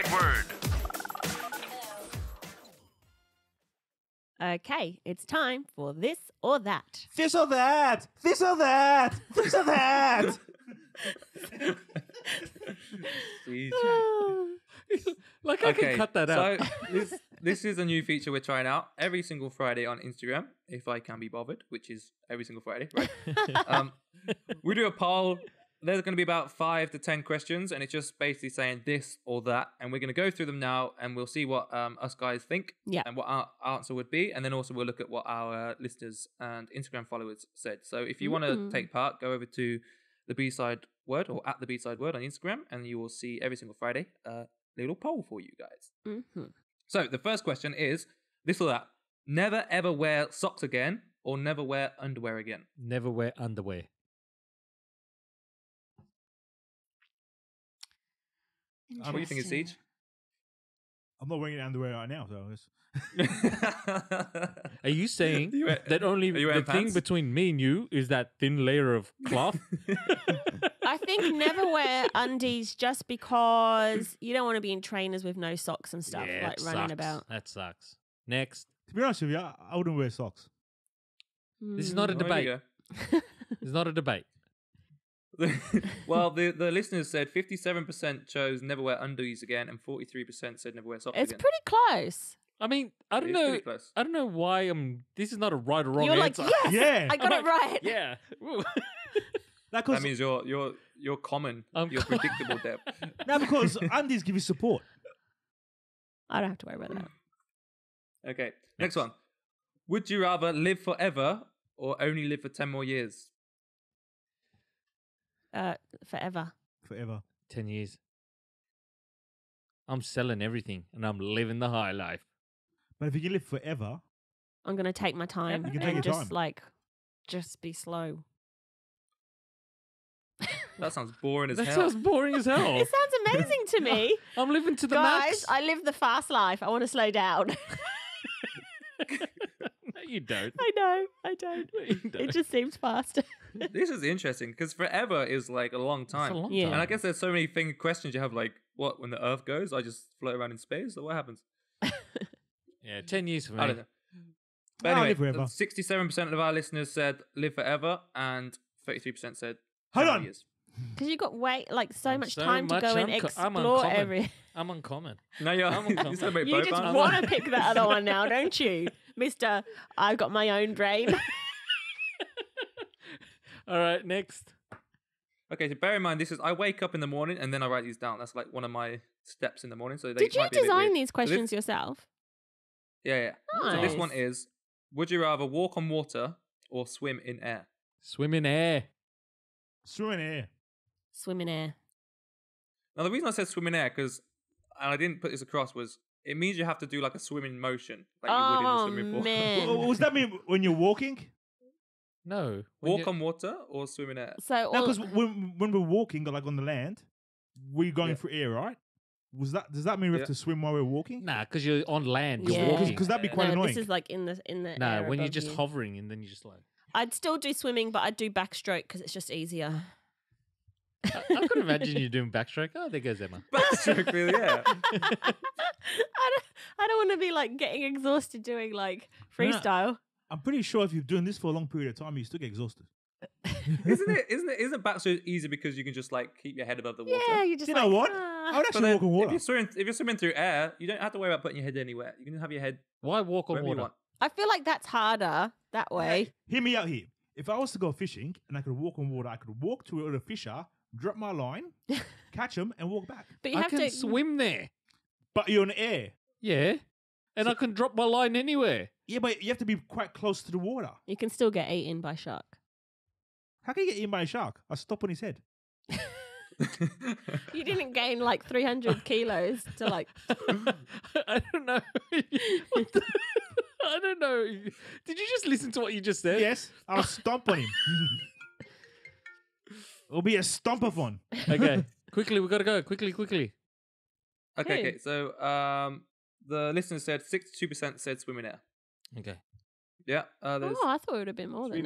B-side word. Okay, it's time for this or that. This or that. This or that. This or that. Like, I can cut that out. So this is a new feature we're trying out every single Friday on Instagram, if I can be bothered, which is every single Friday, right? We do a poll. There's going to be about 5 to 10 questions, and it's just basically saying this or that, and we're going to go through them now, and we'll see what us guys think, and what our answer would be, and then also we'll look at what our listeners and Instagram followers said. So if you want to take part, go over to the B-side word or at the B-side word on Instagram, and you will see every single Friday a little poll for you guys. So the first question is this or that: never ever wear socks again, or never wear underwear again. Never wear underwear. What do you think of Siege? I'm not wearing underwear right now, so it's... Are you saying that only the thing between me and you is that thin layer of cloth? I think never wear undies just because you don't want to be in trainers with no socks and stuff, like running about. That sucks. Next. To be honest with you, I wouldn't wear socks. This is not a debate. It's not a debate. Well, the listeners said 57% chose never wear undies again, and 43% said never wear socks again. It's pretty close. I mean, I don't know why I'm... This is not a right or wrong answer. You're like, yes, I got it right. Yeah. That means you're common. You're predictable, Deb. No, because undies give you support. I don't have to worry about that. Okay, next one. Would you rather live forever or only live for 10 more years? Forever. 10 years. I'm selling everything and I'm living the high life. But if you can live forever... I'm going to take my time. You can take your time. Just be slow. That sounds boring as hell. That sounds boring as hell. It sounds amazing to me. I'm living to the max. Guys, I live the fast life. I want to slow down. You don't. I know. I don't. It just seems faster. This is interesting because forever is like a long time. And I guess there's so many questions you have, like, what, when the earth goes, I just float around in space? Or what happens? 10 years for me. I don't know. But anyway, 67% of our listeners said live forever, and 33% said hold on. Because you've got so much time to go and explore every... I'm uncommon. No, you're uncommon. You just want to pick that other one now, don't you? Mr. I've got my own brain. All right, next. Okay, so bear in mind, this is, I wake up in the morning and then I write these down. That's like one of my steps in the morning. So did you design these questions yourself? Yeah. Nice. So this one is, would you rather walk on water or swim in air? Swim in air. Swim in air. Swim in air. Now, the reason I said swim in air, because, and I didn't put this across, was it means you have to do like a swimming motion, like you would in the swimming pool. Well, does that mean when you're walking? No. Walk on water or swim in air? Because when we're walking, like on the land, we're going through air, right? Does that mean we have to swim while we're walking? Nah, because you're on land. Because that'd be quite annoying. This is like in the air when you're just hovering and then you're just like... I'd still do swimming, but I'd do backstroke because it's just easier. I could imagine you doing backstroke. Oh, there goes Emma. Backstroke, really? Yeah. I don't want to be like getting exhausted doing like freestyle. No, I'm pretty sure if you're doing this for a long period of time, you still get exhausted. Isn't backstroke easy because you can just like keep your head above the water? Yeah, I would actually walk on water. If you're swimming through air, you don't have to worry about putting your head anywhere. You can have your head. Why walk on water? I feel like that's harder that way. Hey, hear me out here. If I was to go fishing and I could walk on water, I could walk to a fisher, drop my line, catch him, and walk back. But I can swim there. But you're in the air. Yeah. And I can drop my line anywhere. Yeah, but you have to be quite close to the water. You can still get eaten by a shark. How can you get eaten by a shark? I stop on his head. You didn't gain like 300 kilos to like... I don't know. I don't know. Did you just listen to what you just said? Yes. I'll stomp on him. It'll be a stomp-a-thon. Okay. Quickly, we've got to go. Quickly. Okay. So the listeners said 62% said swim in air. Okay. Yeah. I thought it would have been more than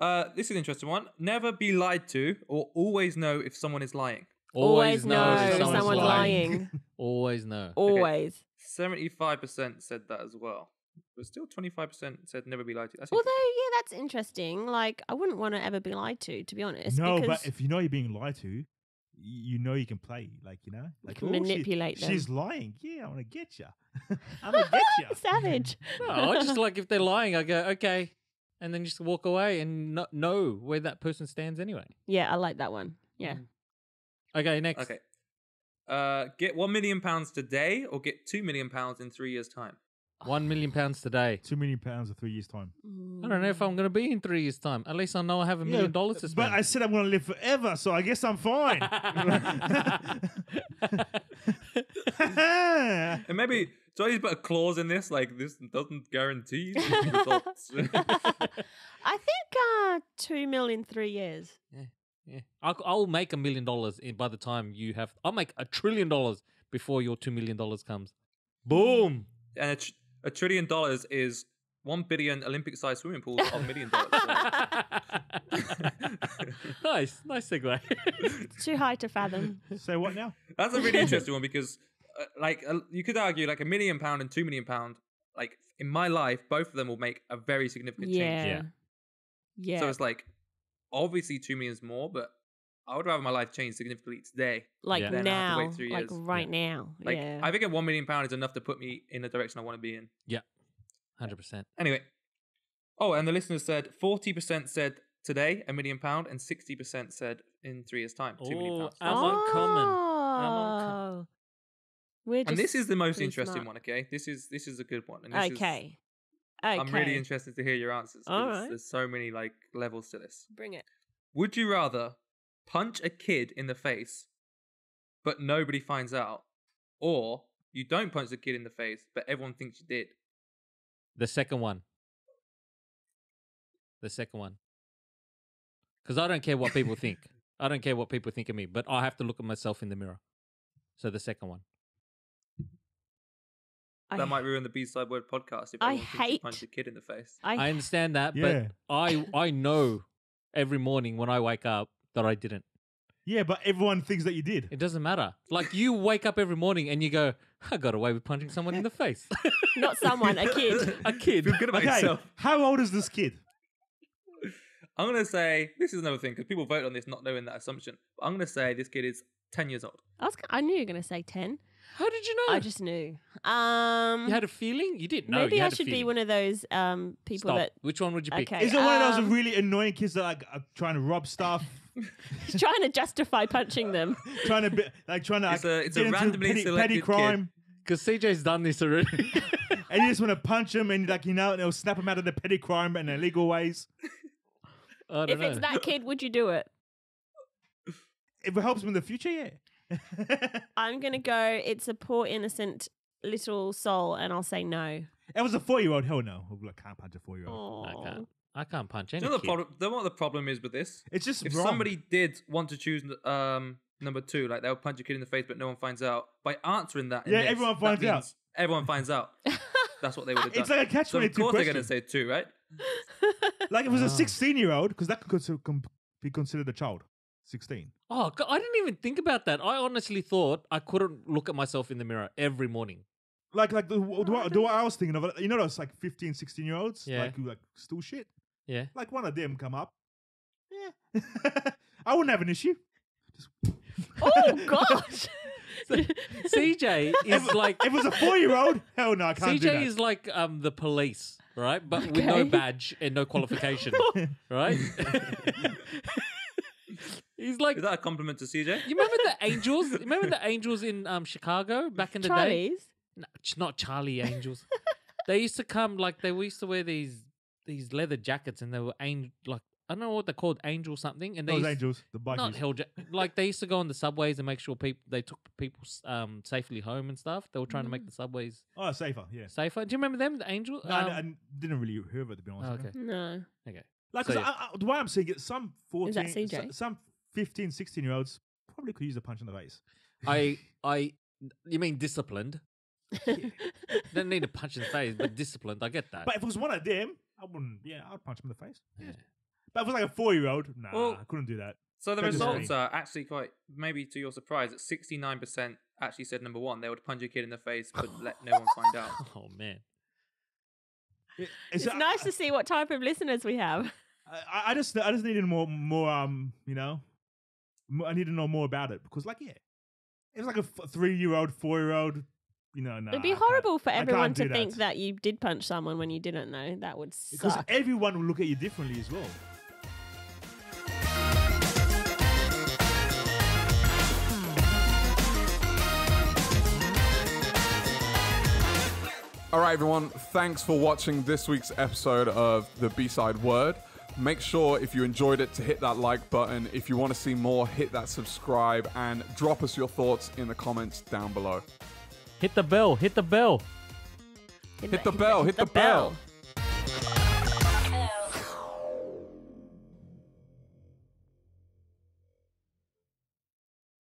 that. This is an interesting one. Never be lied to or always know if someone is lying. Always know someone's lying. Always know. Always. 75% said that as well. But still 25% said never be lied to. Although, yeah, that's interesting. Like, I wouldn't want to ever be lied to be honest. No, but if you know you're being lied to, you know you can play. Like, you know? Like, you can manipulate them. She's lying. Yeah, I want to get you. I'm going to get you. Savage. No, I just like, if they're lying, I go, okay. And then just walk away and not know where that person stands anyway. Yeah, I like that one. Yeah. Okay, next. Okay. Get £1 million today or get £2 million in 3 years' time? £1 million today. £2 million in 3 years' time. I don't know if I'm going to be in 3 years' time. At least I know I have $1 million to spend. But I said I'm going to live forever, so I guess I'm fine. And maybe, do I just put a clause in this? Like, this doesn't guarantee results. I think 2 million in 3 years. Yeah. Yeah. I'll make $1 million by the time you have. I'll make $1 trillion before your $2 million comes. Boom! And $1 trillion is 1 billion Olympic-sized swimming pools of $1 million. nice segue. Too high to fathom. So what now? That's a really interesting one because, you could argue, like £1 million and £2 million. Like in my life, both of them will make a very significant change. Yeah. Yeah. So it's like. Obviously, 2 million is more, but I would rather my life change significantly today. Like now, wait 3 years. Like right now. Like I think a £1 million is enough to put me in the direction I want to be in. Yeah, 100%. Anyway, and the listeners said 40% said today £1 million, and 60% said in 3 years' time £2 million. I'm on common. And this is the most interesting one. Okay, this is a good one. And this okay. Okay. I'm really interested to hear your answers because there's so many levels to this. Bring it. Would you rather punch a kid in the face but nobody finds out, or you don't punch the kid in the face but everyone thinks you did? The second one. Because I don't care what people think. I don't care what people think of me, but I have to look at myself in the mirror. So the second one. That might ruin the B-side word podcast if I hate punch a kid in the face. I understand that, but I know every morning when I wake up that I didn't. Yeah, but everyone thinks that you did. It doesn't matter. Like, you wake up every morning and you go, I got away with punching someone in the face. Not someone, a kid. A kid. Feel good about yourself. How old is this kid? I'm going to say, this is another thing, because people vote on this not knowing that assumption. But I'm going to say this kid is 10 years old. I knew you were going to say 10. How did you know? I just knew. You had a feeling? You didn't know. Maybe I should be one of those people. Stop. That... Which one would you pick? Okay. Is it one of those really annoying kids that are trying to rob stuff? He's trying to justify punching them. Trying to... It's a randomly selected petty crime. Because CJ's done this already. And you just want to punch him and and it'll snap him out of the petty crime in illegal ways. If it's that kid, would you do it? If it helps him in the future, yeah. I'm going to go, it's a poor, innocent little soul, and I'll say no. It was a 4-year-old. Hell no. I can't punch a 4-year-old. No, I can't punch any kid. What the problem is with this? It's just if wrong. Somebody did want to choose number two, like they'll punch a kid in the face, but no one finds out. By answering that, everyone finds out. Everyone finds out. That's what they would have done. It's like a catch-22 question. So of course they're going to say two, right? Like if it was a 16-year-old, because that could be considered a child. 16. Oh, God, I didn't even think about that. I honestly thought I couldn't look at myself in the mirror every morning. What I was thinking of, you know, those 15, 16-year-olds, who steal shit. Yeah, like one of them come up. Yeah, I wouldn't have an issue. Oh gosh, so, CJ is like if it was a 4-year-old. Hell no, I can't. CJ do that. Is like the police, right? But with no badge and no qualification, right? He's like, is that a compliment to CJ? You remember the Angels? Remember the Angels in Chicago back in the Charlie's? Day? No, it's not Charlie Angels. They used to come we used to wear these leather jackets, and they were I don't know what they're called, Angel something. And those Angels, the buggies. Not hell they used to go on the subways and make sure they took people safely home and stuff. They were trying to make the subways safer. Yeah, safer. Do you remember them, the Angels? No, I didn't really hear about it, to be honest. Okay, no. Okay, the way I'm seeing it, some 14, is that CJ? Some 15, 16-year-olds probably could use a punch in the face. You mean disciplined? Yeah. Don't need a punch in the face, but disciplined, I get that. But if it was one of them, I wouldn't, I'd punch him in the face. Yeah. But if it was a 4-year-old, I couldn't do that. So the results are actually quite, maybe to your surprise, that 69% actually said number one. They would punch a kid in the face, but let no one find out. Oh, man. It's nice to see what type of listeners we have. I just needed more, you know, I need to know more about it because, like, yeah, it was like a 3-year-old, 4-year-old, you know. Nah, it'd be horrible for everyone to think that you did punch someone when you didn't, though. That would suck. Because everyone will look at you differently as well. All right, everyone, thanks for watching this week's episode of the B-side word. Make sure if you enjoyed it to hit that like button. If you want to see more, hit that subscribe and drop us your thoughts in the comments down below. Hit the bell, hit the bell. Hit the bell, hit the bell.